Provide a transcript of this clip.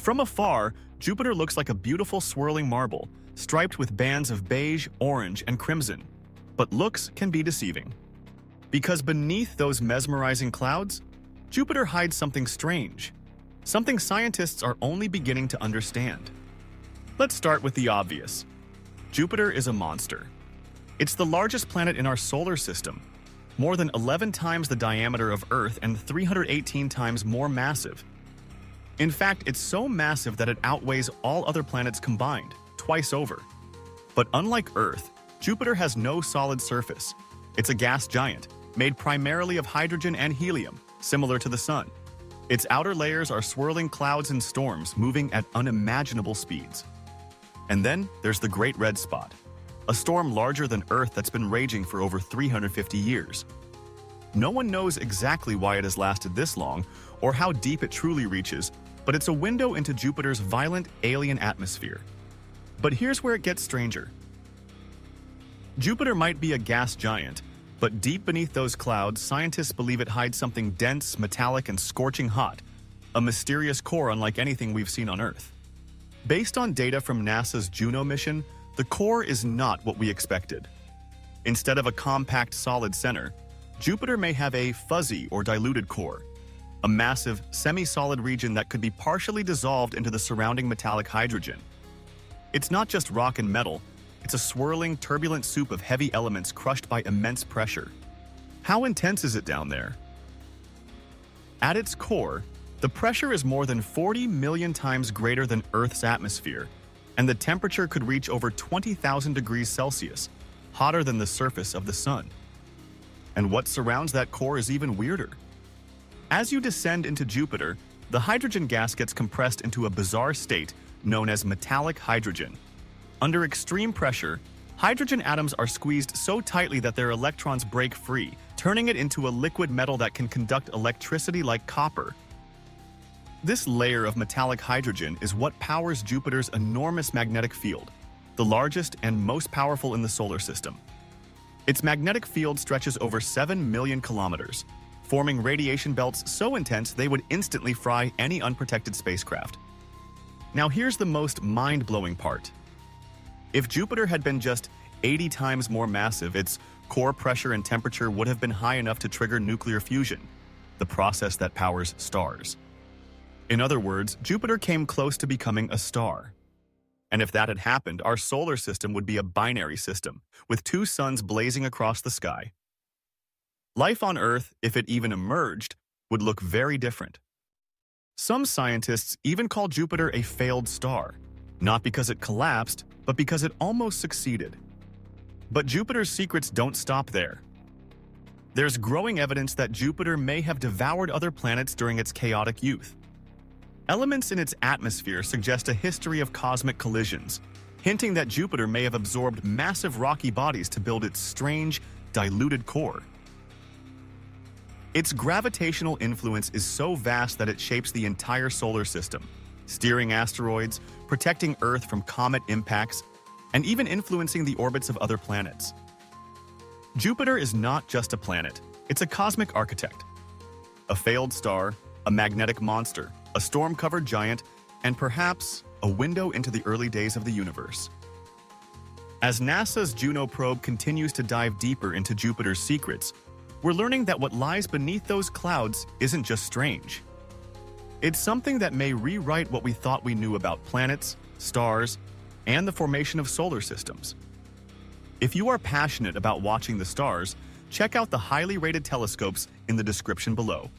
From afar, Jupiter looks like a beautiful swirling marble, striped with bands of beige, orange, and crimson. But looks can be deceiving. Because beneath those mesmerizing clouds, Jupiter hides something strange, something scientists are only beginning to understand. Let's start with the obvious. Jupiter is a monster. It's the largest planet in our solar system, more than 11 times the diameter of Earth and 318 times more massive. In fact, it's so massive that it outweighs all other planets combined, twice over. But unlike Earth, Jupiter has no solid surface. It's a gas giant, made primarily of hydrogen and helium, similar to the Sun. Its outer layers are swirling clouds and storms moving at unimaginable speeds. And then there's the Great Red Spot, a storm larger than Earth that's been raging for over 350 years. No one knows exactly why it has lasted this long or how deep it truly reaches, but it's a window into Jupiter's violent alien atmosphere. But here's where it gets stranger. Jupiter might be a gas giant, but deep beneath those clouds, scientists believe it hides something dense, metallic, and scorching hot, a mysterious core unlike anything we've seen on Earth. Based on data from NASA's Juno mission, the core is not what we expected. Instead of a compact, solid center, Jupiter may have a fuzzy or diluted core, a massive, semi-solid region that could be partially dissolved into the surrounding metallic hydrogen. It's not just rock and metal, it's a swirling, turbulent soup of heavy elements crushed by immense pressure. How intense is it down there? At its core, the pressure is more than 40 million times greater than Earth's atmosphere, and the temperature could reach over 20,000 degrees Celsius, hotter than the surface of the Sun. And what surrounds that core is even weirder. As you descend into Jupiter, the hydrogen gas gets compressed into a bizarre state known as metallic hydrogen. Under extreme pressure, hydrogen atoms are squeezed so tightly that their electrons break free, turning it into a liquid metal that can conduct electricity like copper. This layer of metallic hydrogen is what powers Jupiter's enormous magnetic field, the largest and most powerful in the solar system. Its magnetic field stretches over 7 million kilometers, forming radiation belts so intense they would instantly fry any unprotected spacecraft. Now here's the most mind-blowing part. If Jupiter had been just 80 times more massive, its core pressure and temperature would have been high enough to trigger nuclear fusion, the process that powers stars. In other words, Jupiter came close to becoming a star. And if that had happened, our solar system would be a binary system, with two suns blazing across the sky. Life on Earth, if it even emerged, would look very different. Some scientists even call Jupiter a failed star, not because it collapsed, but because it almost succeeded. But Jupiter's secrets don't stop there. There's growing evidence that Jupiter may have devoured other planets during its chaotic youth. Elements in its atmosphere suggest a history of cosmic collisions, hinting that Jupiter may have absorbed massive rocky bodies to build its strange, diluted core. Its gravitational influence is so vast that it shapes the entire solar system, steering asteroids, protecting Earth from comet impacts, and even influencing the orbits of other planets. Jupiter is not just a planet, it's a cosmic architect. A failed star, a magnetic monster, a storm-covered giant, and perhaps a window into the early days of the universe. As NASA's Juno probe continues to dive deeper into Jupiter's secrets, we're learning that what lies beneath those clouds isn't just strange. It's something that may rewrite what we thought we knew about planets, stars, and the formation of solar systems. If you are passionate about watching the stars, check out the highly rated telescopes in the description below.